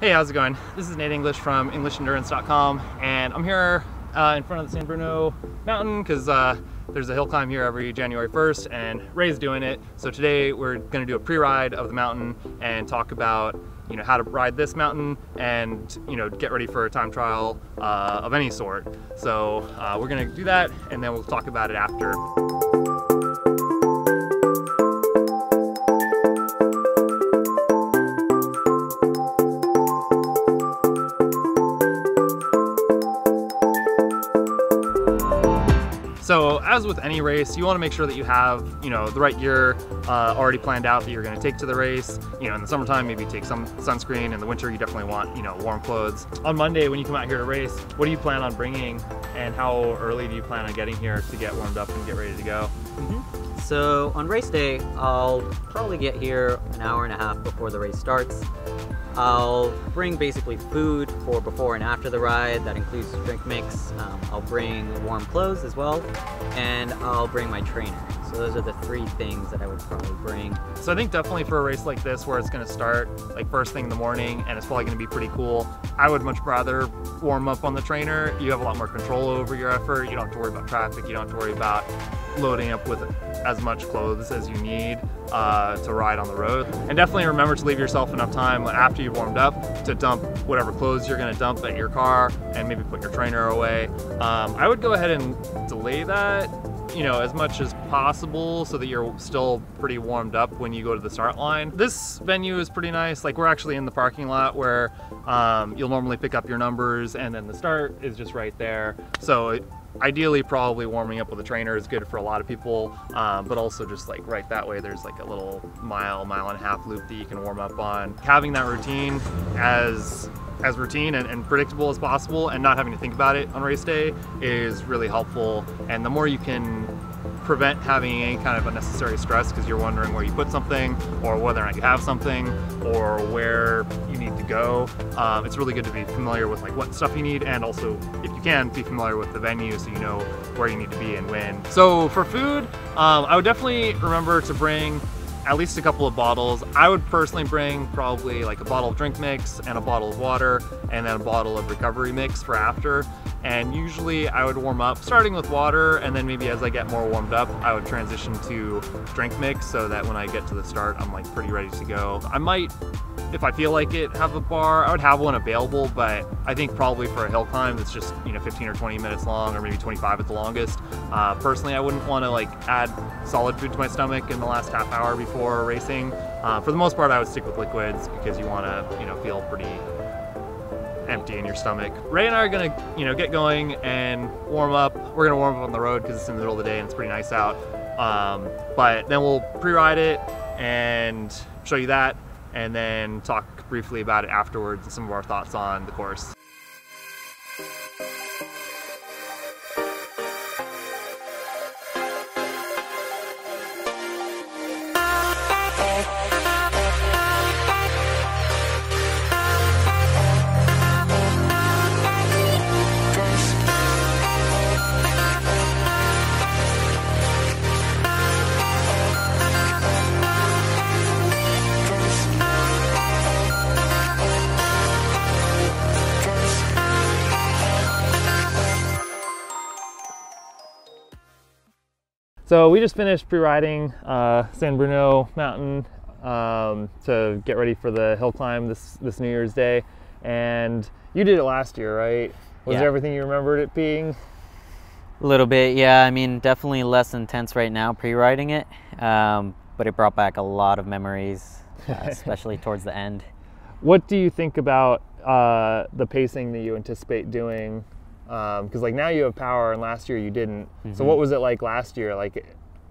Hey, how's it going? This is Nate English from EnglishEndurance.com, and I'm here in front of the San Bruno Mountain because there's a hill climb here every January 1st, and Ray's doing it. So today we're going to do a pre-ride of the mountain and talk about how to ride this mountain and get ready for a time trial of any sort. So we're going to do that, and then we'll talk about it after. So as with any race, you want to make sure that you have, the right gear already planned out that you're going to take to the race. In the summertime, maybe take some sunscreen. In the winter, you definitely want, warm clothes. On Monday, when you come out here to race, what do you plan on bringing, and how early do you plan on getting here to get warmed up and get ready to go? So on race day, I'll probably get here an hour and a half before the race starts. I'll bring basically food for before and after the ride. That includes drink mix. I'll bring warm clothes as well, and I'll bring my trainer. So those are the three things that I would probably bring. So I think definitely for a race like this where it's going to start like first thing in the morning and it's probably going to be pretty cool, I would much rather warm up on the trainer. You have a lot more control over your effort. You don't have to worry about traffic. You don't have to worry about loading up with as much clothes as you need to ride on the road. And definitely remember to leave yourself enough time after you've warmed up to dump whatever clothes you're going to dump at your car and maybe put your trainer away. I would go ahead and delay that as much as possible so that you're still pretty warmed up when you go to the start line. This venue is pretty nice. Like, we're actually in the parking lot where you'll normally pick up your numbers, and then the start is just right there. So ideally, probably warming up with a trainer is good for a lot of people, but also just like right that way, there's like a little mile and a half loop that you can warm up on. Having that routine as routine and predictable as possible and not having to think about it on race day is really helpful. And the more you can prevent having any kind of unnecessary stress because you're wondering where you put something or whether or not you have something or where you need to go, it's really good to be familiar with like what stuff you need, and also if you can be familiar with the venue so you know where you need to be and when. So for food, I would definitely remember to bring at least a couple of bottles. I would personally bring probably like a bottle of drink mix and a bottle of water and then a bottle of recovery mix for after. And usually I would warm up starting with water, and then maybe as I get more warmed up, I would transition to drink mix so that when I get to the start, I'm like pretty ready to go. I might, if I feel like it, have a bar. I would have one available, but I think probably for a hill climb that's just 15 or 20 minutes long, or maybe 25 at the longest. Personally, I wouldn't want to like add solid food to my stomach in the last half hour before racing. For the most part, I would stick with liquids because you want to feel pretty empty in your stomach. Ray and I are gonna get going and warm up. We're gonna warm up on the road because it's in the middle of the day and it's pretty nice out. But then we'll pre-ride it and show you that, and then talk briefly about it afterwards and some of our thoughts on the course. So we just finished pre-riding San Bruno Mountain to get ready for the hill climb this New Year's Day. And you did it last year, right? Was it everything you remembered it being? A little bit, yeah. I mean, definitely less intense right now pre-riding it, but it brought back a lot of memories, especially towards the end. What do you think about the pacing that you anticipate doing? Because like now you have power and last year you didn't. So what was it like last year? Like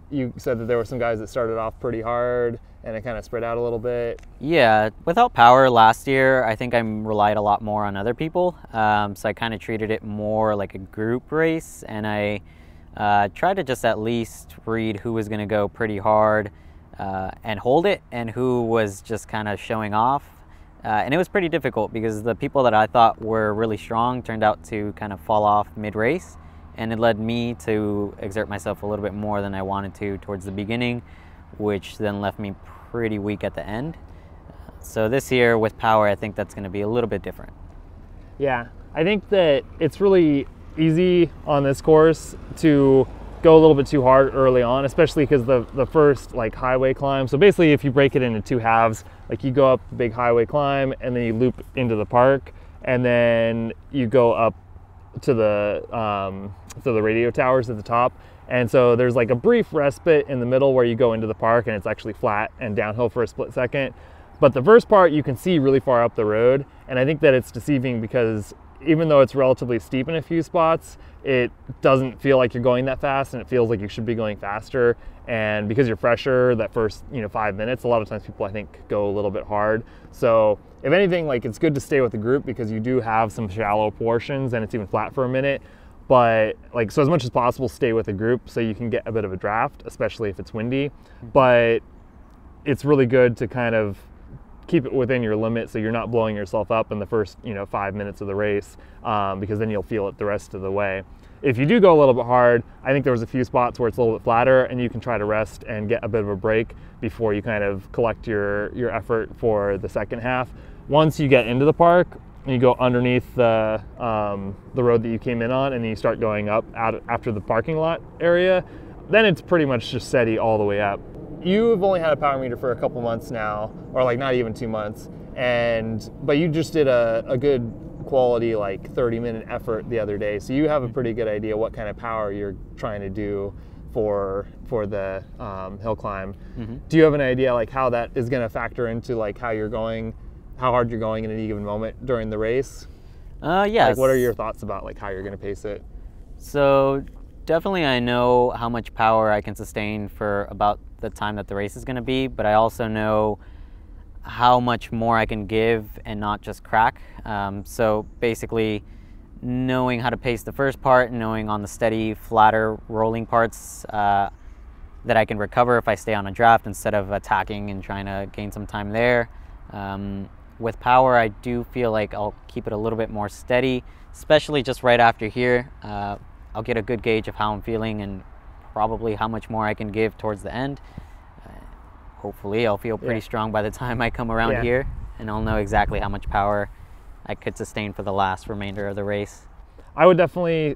you said that there were some guys that started off pretty hard and it kind of spread out a little bit. Yeah, without power last year, I think I relied a lot more on other people. So I kind of treated it more like a group race, and I tried to just at least read who was going to go pretty hard and hold it, and who was just kind of showing off. And it was pretty difficult because the people that I thought were really strong turned out to kind of fall off mid-race, and it led me to exert myself a little bit more than I wanted to towards the beginning, which then left me pretty weak at the end. So this year with power, I think that's going to be a little bit different. Yeah, I think that it's really easy on this course to go a little bit too hard early on, especially because the first like highway climb. So basically if you break it into two halves, like you go up the big highway climb and then you loop into the park and then you go up to the radio towers at the top. And so there's like a brief respite in the middle where you go into the park and it's actually flat and downhill for a split second. But the first part you can see really far up the road. And I think that it's deceiving because even though it's relatively steep in a few spots, it doesn't feel like you're going that fast and it feels like you should be going faster. And because you're fresher that first 5 minutes, a lot of times people I think go a little bit hard. So if anything, like it's good to stay with the group because you do have some shallow portions and it's even flat for a minute. But like, so as much as possible, stay with the group so you can get a bit of a draft, especially if it's windy. But it's really good to kind of keep it within your limit so you're not blowing yourself up in the first 5 minutes of the race, because then you'll feel it the rest of the way. If you do go a little bit hard, I think there was a few spots where it's a little bit flatter and you can try to rest and get a bit of a break before you kind of collect your effort for the second half. Once you get into the park and you go underneath the road that you came in on and then you start going up out after the parking lot area, then it's pretty much just steady all the way up. You've only had a power meter for a couple months now, or like not even 2 months, but you just did a good quality like 30-minute effort the other day, so you have a pretty good idea what kind of power you're trying to do for the hill climb. Mm-hmm. Do you have an idea like how that is going to factor into like how hard you're going in any given moment during the race? Yes. Like, what are your thoughts about like how you're going to pace it? So definitely I know how much power I can sustain for about the time that the race is going to be, but I also know how much more I can give and not just crack. So basically knowing how to pace the first part, knowing on the steady, flatter rolling parts that I can recover if I stay on a draft instead of attacking and trying to gain some time there. With power, I do feel like I'll keep it a little bit more steady, especially just right after here. I'll get a good gauge of how I'm feeling and probably how much more I can give towards the end. Hopefully I'll feel pretty strong by the time I come around here, and I'll know exactly how much power I could sustain for the last remainder of the race. I would definitely,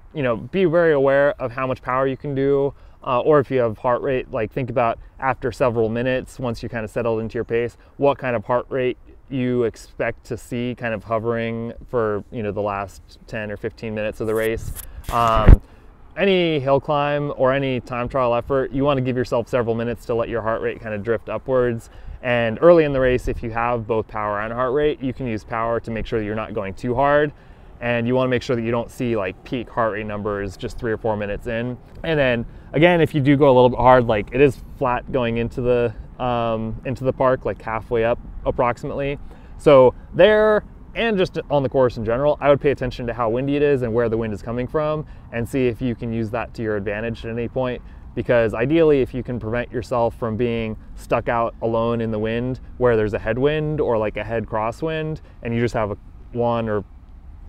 be very aware of how much power you can do, or if you have heart rate, like think about after several minutes, once you kind of settled into your pace, what kind of heart rate you expect to see kind of hovering for, the last 10 or 15 minutes of the race. Any hill climb or any time trial effort, you want to give yourself several minutes to let your heart rate kind of drift upwards. And early in the race, if you have both power and heart rate, you can use power to make sure that you're not going too hard. And you want to make sure that you don't see like peak heart rate numbers just 3 or 4 minutes in. And then again, if you do go a little bit hard, like it is flat going into the park, like halfway up approximately. So there, and just on the course in general, I would pay attention to how windy it is and where the wind is coming from and see if you can use that to your advantage at any point. Because ideally, if you can prevent yourself from being stuck out alone in the wind where there's a headwind or like a head crosswind and you just have one or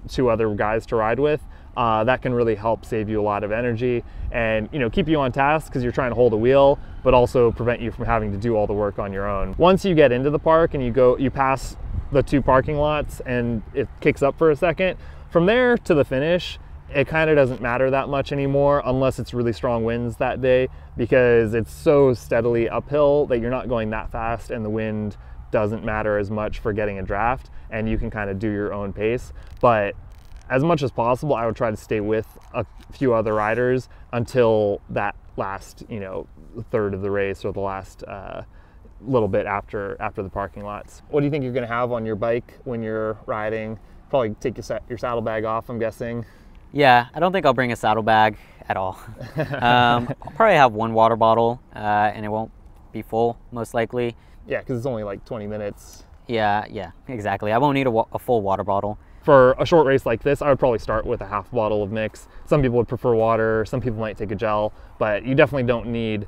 two other guys to ride with, that can really help save you a lot of energy and keep you on task because you're trying to hold a wheel, but also prevent you from having to do all the work on your own. Once you get into the park and you pass the two parking lots and it kicks up for a second, from there to the finish it kind of doesn't matter that much anymore unless it's really strong winds that day, because it's so steadily uphill that you're not going that fast and the wind doesn't matter as much for getting a draft and you can kind of do your own pace. But as much as possible, I would try to stay with a few other riders until that last third of the race or the last little bit after the parking lots. What do you think you're going to have on your bike when you're riding? Probably take your saddlebag off, I'm guessing. Yeah, I don't think I'll bring a saddlebag at all. I'll probably have one water bottle, and it won't be full most likely. Yeah, because it's only like 20 minutes. Yeah, exactly. I won't need a full water bottle. For a short race like this, I would probably start with a half bottle of mix. Some people would prefer water, some people might take a gel, but you definitely don't need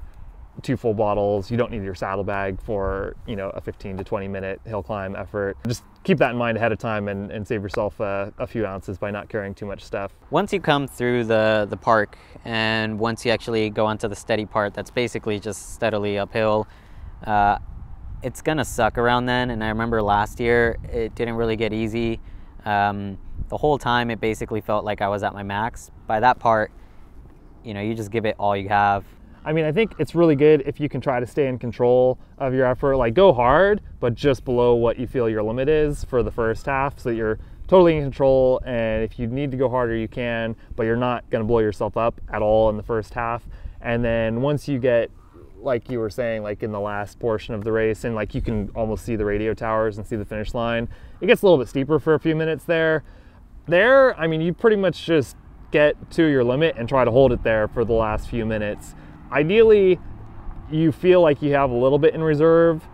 two full bottles. You don't need your saddlebag for a 15 to 20 minute hill climb effort. Just keep that in mind ahead of time and save yourself a few ounces by not carrying too much stuff. Once you come through the park and once you actually go onto the steady part that's basically just steadily uphill, it's gonna suck around then. And I remember last year, it didn't really get easy. The whole time it basically felt like I was at my max. By that part, you know, you just give it all you have. I mean, I think it's really good if you can try to stay in control of your effort, like go hard, but just below what you feel your limit is for the first half, so that you're totally in control. And if you need to go harder, you can, but you're not gonna blow yourself up at all in the first half. And then once you get, like you were saying, like in the last portion of the race, and like you can almost see the radio towers and see the finish line, it gets a little bit steeper for a few minutes there. I mean, you pretty much just get to your limit and try to hold it there for the last few minutes. Ideally, you feel like you have a little bit in reserve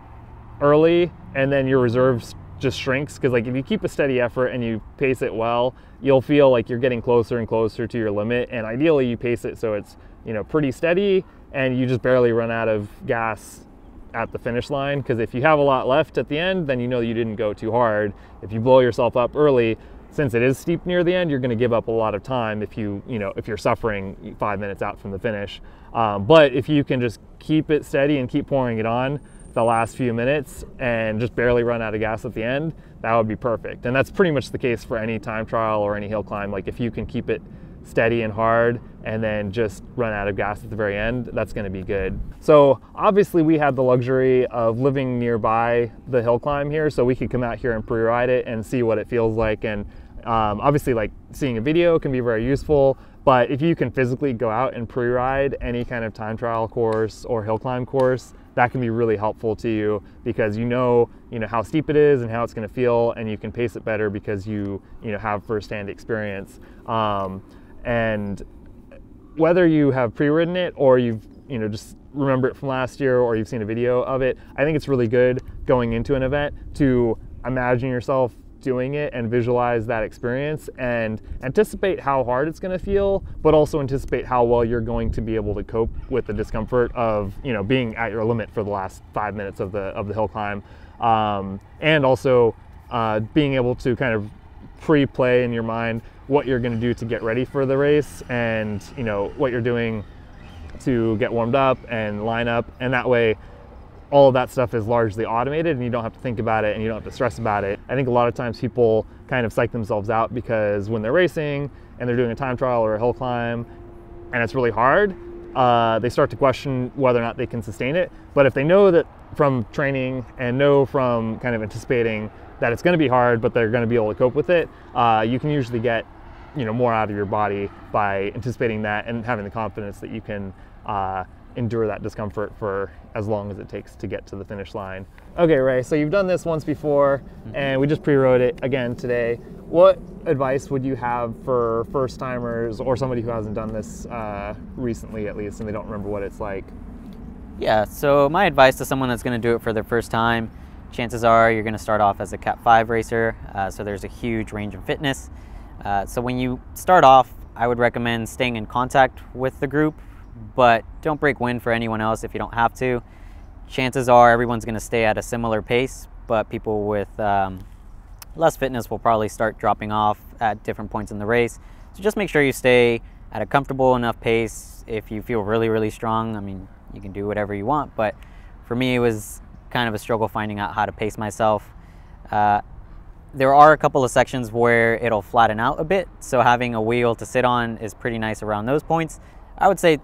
early, and then your reserves just shrinks, because like if you keep a steady effort and you pace it well, you'll feel like you're getting closer and closer to your limit. And ideally you pace it so it's, you know, pretty steady and you just barely run out of gas at the finish line, because if you have a lot left at the end, then you know you didn't go too hard. If you blow yourself up early, since it is steep near the end, you're going to give up a lot of time if you're suffering 5 minutes out from the finish. But if you can just keep it steady and keep pouring it on the last few minutes and just barely run out of gas at the end, that would be perfect. And that's pretty much the case for any time trial or any hill climb. Like if you can keep it steady and hard and then just run out of gas at the very end, that's going to be good. So obviously we had the luxury of living nearby the hill climb here, so we could come out here and pre-ride it and see what it feels like. And obviously, like, seeing a video can be very useful, but if you can physically go out and pre-ride any kind of time trial course or hill climb course, that can be really helpful to you, because you know how steep it is and how it's going to feel, and you can pace it better because you know have firsthand experience. And whether you have pre-ridden it or you've just remember it from last year or you've seen a video of it, I think it's really good going into an event to imagine yourself doing it and visualize that experience and anticipate how hard it's going to feel, but also anticipate how well you're going to be able to cope with the discomfort of being at your limit for the last 5 minutes of the hill climb. And also being able to kind of pre-play in your mind what you're going to do to get ready for the race, and what you're doing to get warmed up and line up, and that way all of that stuff is largely automated and you don't have to think about it and you don't have to stress about it. I think a lot of times people kind of psych themselves out because when they're racing and they're doing a time trial or a hill climb and it's really hard, they start to question whether or not they can sustain it. But if they know that from training and know from kind of anticipating that it's going to be hard, but they're going to be able to cope with it, you can usually get more out of your body by anticipating that and having the confidence that you can endure that discomfort for as long as it takes to get to the finish line. Okay, Ray, so you've done this once before, and we just pre-rode it again today. What advice would you have for first timers or somebody who hasn't done this recently, at least, and they don't remember what it's like? Yeah, so my advice to someone that's going to do it for their first time, chances are you're going to start off as a Cat 5 racer, so there's a huge range of fitness. So when you start off, I would recommend staying in contact with the group, but don't break wind for anyone else if you don't have to. Chances are everyone's going to stay at a similar pace, but people with less fitness will probably start dropping off at different points in the race. So just make sure you stay at a comfortable enough pace. If you feel really, really strong, I mean, you can do whatever you want, but for me it was kind of a struggle finding out how to pace myself. There are a couple of sections where it'll flatten out a bit, so having a wheel to sit on is pretty nice around those points. I would say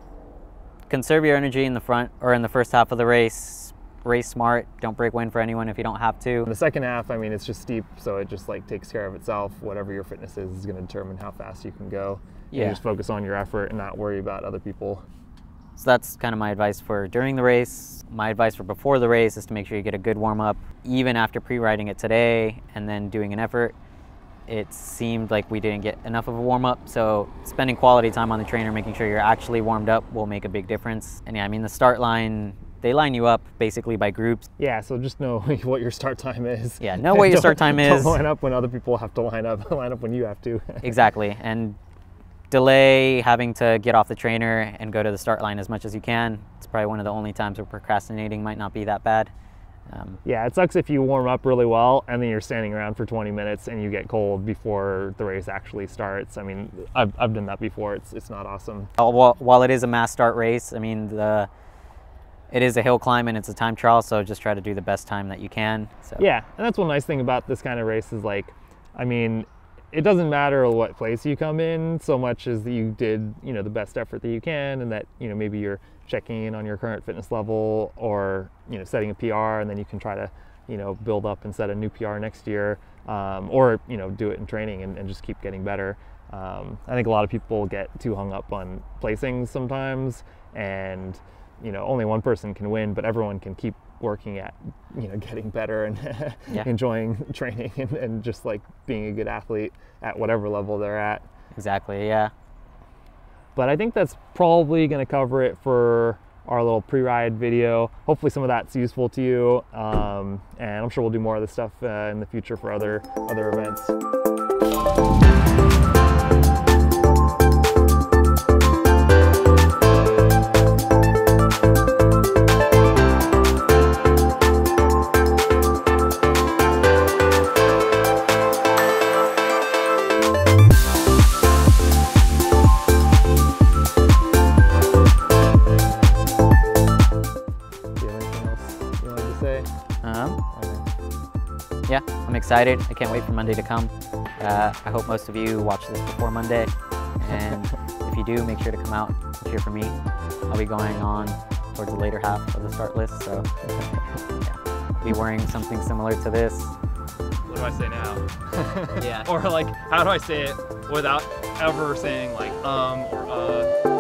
conserve your energy in the front or in the first half of the race. Race smart, don't break wind for anyone if you don't have to. In the second half, I mean, it's just steep, so it just like takes care of itself. Whatever your fitness is going to determine how fast you can go. Yeah. You just focus on your effort and not worry about other people. So that's kind of my advice for during the race. My advice for before the race is to make sure you get a good warm up. Even after pre-riding it today and then doing an effort, it seemed like we didn't get enough of a warm up. So spending quality time on the trainer, making sure you're actually warmed up, will make a big difference. And yeah, I mean, the start line, they line you up basically by groups. Yeah, so just know what your start time is. Yeah, know what your start time is. Don't line up when other people have to line up. Line up when you have to. Exactly. And delay having to get off the trainer and go to the start line as much as you can. It's probably one of the only times where procrastinating might not be that bad. Yeah, it sucks if you warm up really well and then you're standing around for 20 minutes and you get cold before the race actually starts. I mean, I've done that before. It's not awesome. While it is a mass start race, I mean, the it is a hill climb and it's a time trial, so just try to do the best time that you can. So. Yeah, and that's one nice thing about this kind of race is, like, I mean, it doesn't matter what place you come in so much as that you did, you know, the best effort that you can, and that, you know, maybe you're checking in on your current fitness level, or, you know, setting a PR, and then you can try to, you know, build up and set a new PR next year, or, you know, do it in training and just keep getting better. I think a lot of people get too hung up on placings sometimes, and, you know, only one person can win, but everyone can keep working at, you know, getting better and yeah. enjoying training and just like being a good athlete at whatever level they're at. Exactly, yeah. But I think that's probably going to cover it for our little pre-ride video. Hopefully some of that's useful to you, and I'm sure we'll do more of this stuff in the future for other events. Yeah, I'm excited. I can't wait for Monday to come. I hope most of you watch this before Monday, and if you do, make sure to come out and cheer for me. I'll be going on towards the later half of the start list, so yeah. Be wearing something similar to this. What do I say now? Yeah. Or like, how do I say it without ever saying like or